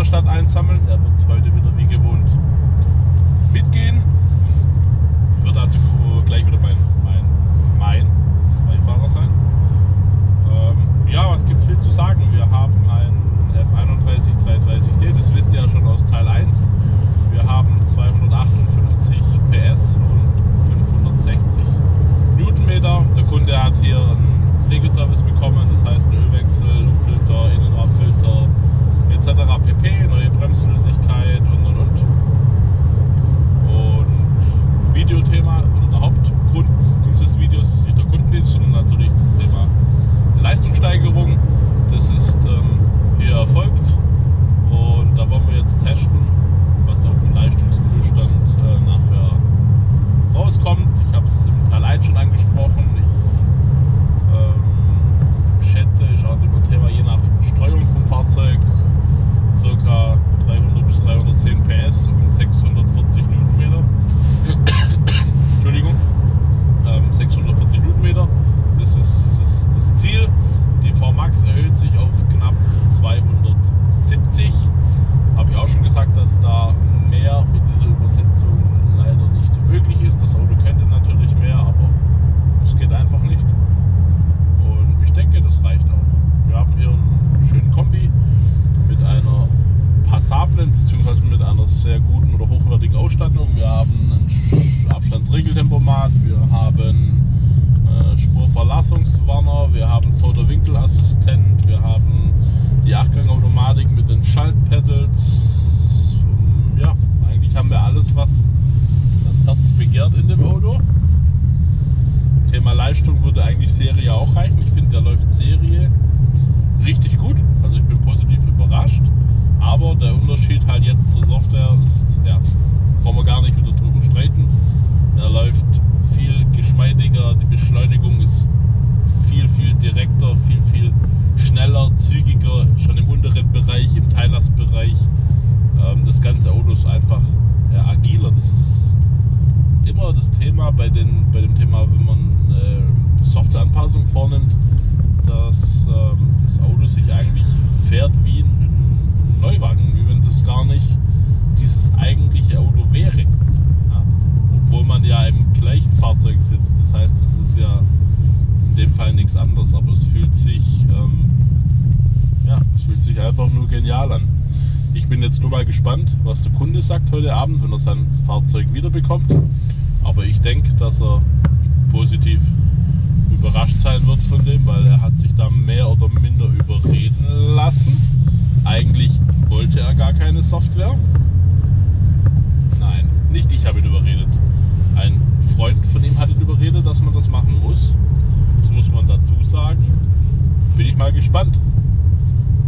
Walterstadt einsammeln. Er wird heute wieder wie gewohnt mitgehen. Ich werde dazu gleich wieder mein Beifahrer sein. Ja, was gibt es viel zu sagen? Wir haben einen F31-330D, das wisst ihr ja schon aus Teil 1. Wir haben 258 PS und 560 Newtonmeter. Der Kunde hat hier einen Pflegeservice bekommen, das heißt einen Ölwechsel, Luftfilter, Innenradfilter etc. pp, neue Bremsflüssigkeit und Videothema und der Hauptgrund dieses Videos ist nicht der Kundendienst, sondern natürlich das Thema Leistungssteigerung. Das ist hier erfolgt und da wollen wir jetzt testen, was auf dem Leistungsprüfstand nachher rauskommt. Ich habe es im Teil 1 schon angesprochen. Ich schätze, ich habe über Thema je nach Streuung vom Fahrzeug ca. 300 bis 310 PS und 640 Newtonmeter. Entschuldigung, 640 Newtonmeter. Das ist das Ziel. Die VMAX erhöht sich auf knapp 270. Habe ich auch schon gesagt, dass da mehr mit dieser Übersetzung leider nicht möglich ist. Das Auto könnte natürlich mehr, aber es geht einfach nicht. Und ich denke, das reicht auch. Wir haben hier einen schönen Kombi mit einer passablen bzw. mit einer sehr guten oder hochwertigen Ausstattung. Wir haben einen Abstandsregeltempomat, wir haben Spurverlassungswarner, wir haben Toter-Winkel-Assistent, wir haben die 8-Gang-Automatik mit den Schaltpedals. Ja, eigentlich haben wir alles, was das Herz begehrt in dem Auto. Thema Leistung würde eigentlich Serie auch reichen. Ich finde, der läuft Serie richtig gut. Also ich bin positiv überrascht. Aber der Unterschied halt jetzt zur Software ist, ja, brauchen wir gar nicht wieder drüber streiten. Er läuft viel geschmeidiger, die Beschleunigung ist viel direkter, viel schneller, zügiger, schon im unteren Bereich, im Teillastbereich. Das ganze Auto ist einfach agiler. Das ist immer das Thema bei dem Thema, wenn man eine Softwareanpassung vornimmt, dass das Auto sich eigentlich fährt wie ein Neuwagen, wie wenn das gar nicht dieses eigentliche Auto wäre. Obwohl man ja im gleichen Fahrzeug sitzt. Das heißt, es ist ja in dem Fall nichts anderes, aber es fühlt sich es fühlt sich einfach nur genial an. Ich bin jetzt nur mal gespannt, was der Kunde sagt heute Abend, wenn er sein Fahrzeug wiederbekommt. Aber ich denke, dass er positiv überrascht sein wird von dem, weil er hat sich da mehr oder minder überreden lassen. Eigentlich wollte er gar keine Software. Nein, nicht ich habe ihn überredet. Ein Freund von ihm hat ihn überredet, dass man das machen muss. Das muss man dazu sagen. Bin ich mal gespannt,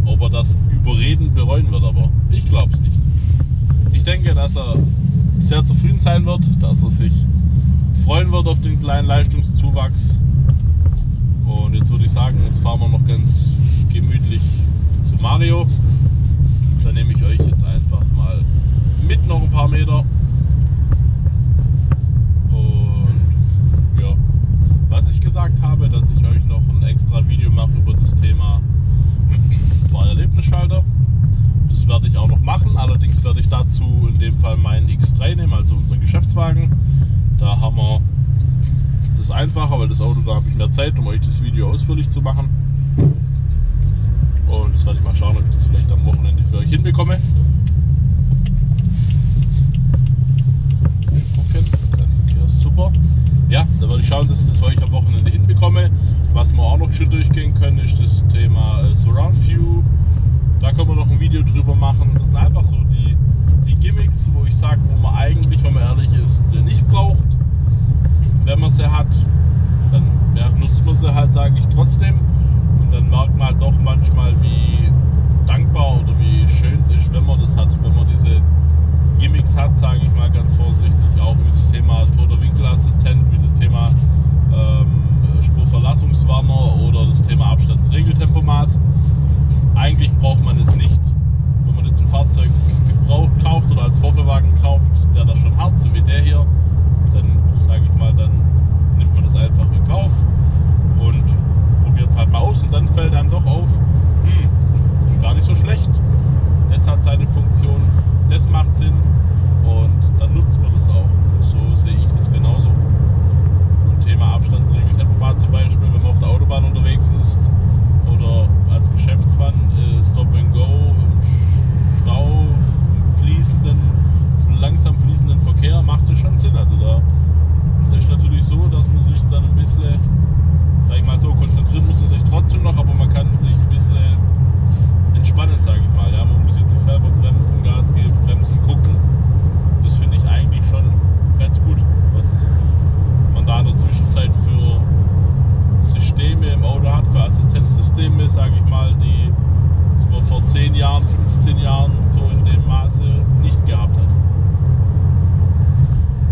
ob er das überreden bereuen wird, aber ich glaube es nicht. Ich denke, dass er sehr zufrieden sein wird, dass er sich freuen wird auf den kleinen Leistungszuwachs. Und jetzt würde ich sagen, jetzt fahren wir noch ganz gemütlich zu Mario. Da nehme ich euch jetzt einfach mal mit, noch ein paar Meter. Und ja, was ich gesagt habe, dass ich euch noch ein extra Video mache über das Thema Fahrerlebnisschalter. Das werde ich auch noch machen, allerdings werde ich dazu in dem Fall meinen X3 nehmen, also unseren Geschäftswagen. Da haben wir das einfacher, weil das Auto, da habe ich mehr Zeit, um euch das Video ausführlich zu machen. Und jetzt werde ich mal schauen, ob ich das vielleicht am Wochenende für euch hinbekomme. Super. Ja, da werde ich schauen, dass ich das für euch am Wochenende hinbekomme. Was wir auch noch schön durchgehen können, ist das Thema Surround View. Da können wir noch ein Video drüber machen. Das sind einfach so die Gimmicks, wo ich sage, wo man eigentlich, wenn man ehrlich ist, nicht braucht. Wenn man sie hat, dann nutzt man sie halt, sage ich trotzdem. Und dann merkt man halt doch manchmal, wie dankbar oder wie schön es ist, wenn man das hat, wenn man diese Gimmicks hat, sage ich mal ganz vorsichtig, auch wie das Thema Toter Winkelassistent, wie das Thema Spurverlassungswarner oder das Thema Abstandsregeltempomat. Eigentlich braucht man es nicht. Wenn man jetzt ein Fahrzeug gebraucht kauft oder als Vorführwagen kauft, der das schon hat, so wie der hier, dann sage ich mal, dann nimmt man das einfach in Kauf und probiert es halt mal aus und dann fällt einem doch auf, ist gar nicht so schlecht. Es hat seine Jahren so in dem Maße nicht gehabt hat.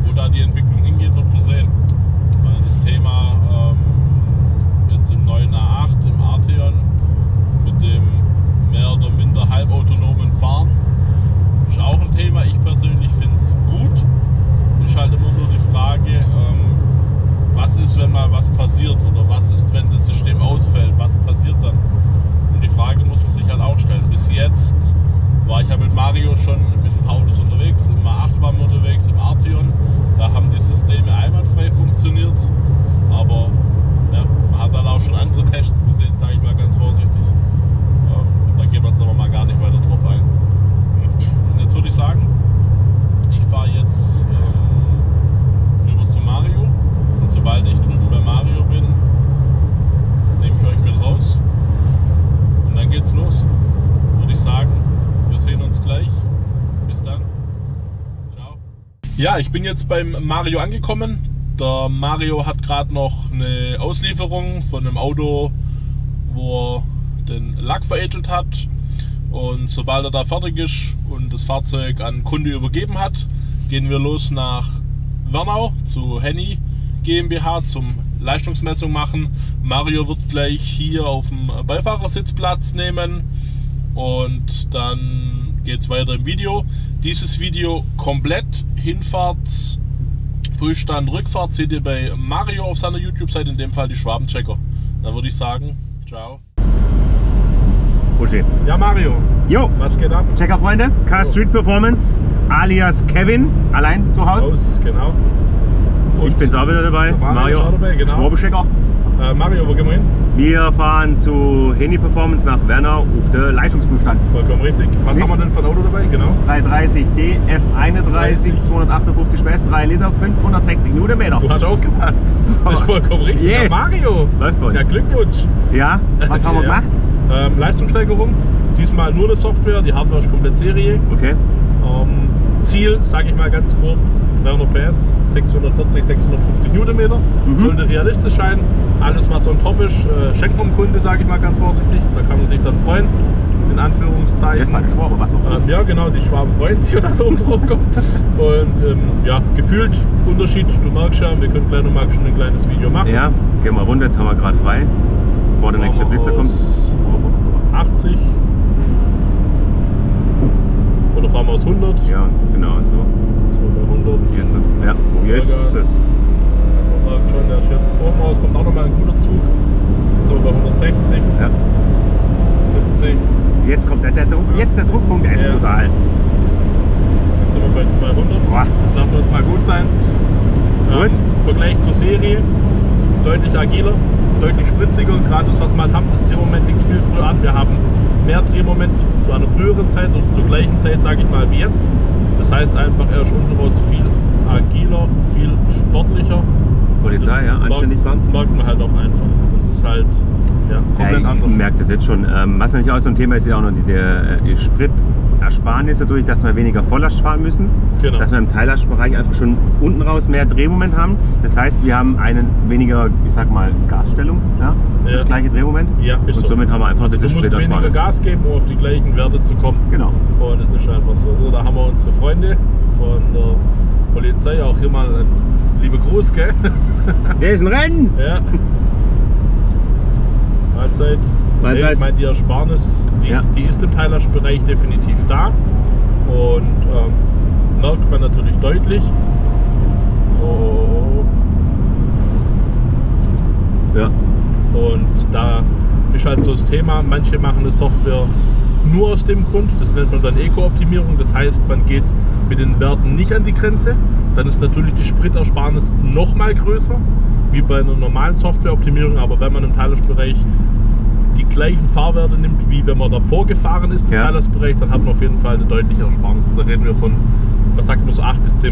Wo da die Entwicklung hingeht, wird man sehen. Weil das Thema jetzt im neuen A8, im Arteon, mit dem mehr oder minder halbautonomen Fahren, ist auch ein Thema. Ich persönlich finde es gut. Ist halt immer nur die Frage, was ist, wenn mal was passiert, oder was ist, wenn das System ausfällt, was passiert dann? Und die Frage muss man sich halt auch stellen. Bis jetzt war ich ja mit Mario schon mit ein paar Autos unterwegs, im A8 waren wir unterwegs, im Arteon, da haben die Systeme einwandfrei funktioniert, aber ja, man hat dann auch schon andere Tests gesehen, sage ich mal ganz vorsichtig. Da gehen wir jetzt aber mal gar nicht weiter drauf ein. Und jetzt würde ich sagen, ich fahre jetzt rüber zu Mario. Sobald ich drüben bei Mario bin, nehme ich euch mit raus und dann geht's los. Würde ich sagen, wir sehen uns gleich. Bis dann. Ciao. Ja, ich bin jetzt beim Mario angekommen. Der Mario hat gerade noch eine Auslieferung von einem Auto, wo er den Lack veredelt hat. Und sobald er da fertig ist und das Fahrzeug an Kunde übergeben hat, gehen wir los nach Wernau zu Henni GmbH zum Leistungsmessung machen. Mario wird gleich hier auf dem Beifahrersitz Platz nehmen und dann geht es weiter im Video. Dieses Video komplett, Hinfahrt, Prüfstand, Rückfahrt seht ihr bei Mario auf seiner YouTube-Seite, in dem Fall die Schwaben-Checker. Dann würde ich sagen, ciao. Buschi. Ja, Mario. Jo. Was geht ab? Checker-Freunde, Car Street Performance alias Kevin, allein zu Hause. Genau. Und ich bin da wieder dabei, Mario, genau. Schwaben-Checker. Mario, wo gehen wir hin? Wir fahren zu Henny Performance nach Werner auf den Leistungsprüfstand. Vollkommen richtig. Was haben wir denn für ein Auto dabei? Genau. 330D, F31, 258 PS, 3 Liter, 560 Newtonmeter. Du hast aufgepasst. Das ist vollkommen richtig. Yeah. Ja, Mario, läuft bei uns. Ja, Glückwunsch. Ja, was haben wir gemacht? Leistungssteigerung, diesmal nur eine Software, die Hardware ist komplett Serie. Okay. Ziel, sage ich mal ganz grob, 300 PS, 640, 650 Newtonmeter, sollte realistisch sein. Alles, was on top ist, schenkt vom Kunde, sage ich mal ganz vorsichtig. Da kann man sich dann freuen, in Anführungszeichen. Jetzt mal die Schwabe, was auch immer. Ja, genau, die Schwaben freuen sich, wenn das oben drauf kommt. Und ja, gefühlt Unterschied, du merkst ja, wir können gleich nochmal schon ein kleines Video machen. Ja, gehen wir runter, jetzt haben wir gerade frei, bevor der nächste Blitzer kommt. 80. Oder fahren wir aus 100? Ja, genau, so. 100. Jetzt, ja, jetzt ist es. Man merkt schon, der ist jetzt oben aus, kommt auch nochmal ein guter Zug. So bei 160, ja. 70. Jetzt kommt der Druck, jetzt der Druckpunkt, der ist brutal. Jetzt sind wir bei 200. Boah. Das lassen wir uns mal gut sein. Gut. Im Vergleich zur Serie, deutlich agiler, deutlich spritziger und gerade das, was wir haben, das Drehmoment liegt viel früher an. Wir haben mehr Drehmoment zu einer früheren Zeit und zur gleichen Zeit, sage ich mal, wie jetzt. Das heißt einfach, er ist unten raus viel agiler, viel sportlicher. Polizei, ja, anständig fahren. Das merkt man halt auch einfach. Das ist halt ja, komplett anders. Man merkt das jetzt schon. Was natürlich auch so ein Thema ist, ist ja auch noch die Spritersparnisse durch, dass wir weniger Volllast fahren müssen. Genau. Dass wir im Teillastbereich einfach schon unten raus mehr Drehmoment haben. Das heißt, wir haben einen weniger, ich sag mal, Gasstellung. Ja? Ja. Das gleiche Drehmoment. Ja, ist und so. Somit haben wir einfach ein bisschen Spritersparnis. Du musst weniger Gas geben, um auf die gleichen Werte zu kommen. Genau. Und es ist einfach so. Also, da haben wir unsere Freunde von der Polizei, auch hier mal ein liebe Gruß, gell? Der ist ein Rennen! Ja. Mahlzeit. Mahlzeit. Ich meine, die Ersparnis, die ist im Teillastbereich definitiv da. Und merkt man natürlich deutlich. Oh. Ja. Und da ist halt so das Thema, manche machen eine Software nur aus dem Grund, das nennt man dann Eco-Optimierung, das heißt, man geht mit den Werten nicht an die Grenze, dann ist natürlich die Spritersparnis noch mal größer, wie bei einer normalen Software-Optimierung, aber wenn man im Teillastbereich die gleichen Fahrwerte nimmt, wie wenn man davor gefahren ist im Teillastbereich, dann hat man auf jeden Fall eine deutliche Ersparnis. Da reden wir von, man sagt nur so 8 bis 10%.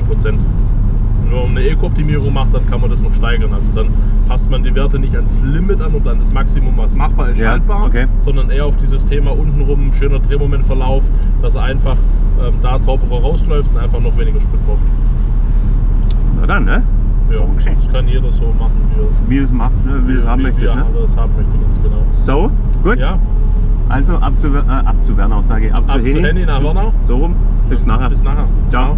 Wenn man eine Eco-Optimierung macht, dann kann man das noch steigern. Also dann passt man die Werte nicht ans Limit an und dann das Maximum, was machbar ist, haltbar, sondern eher auf dieses Thema untenrum, schöner Drehmomentverlauf, dass er einfach da sauberer rausläuft und einfach noch weniger Sprit braucht. Na dann, ne? Ja, das kann jeder so machen, wie er es haben möchte. Ja, das haben möchte, ganz genau. So, gut? Ja. Also ab zu Wernau, sage ich. Ab zu Henni nach Wernau. So rum. Bis nachher. Bis nachher. Ciao.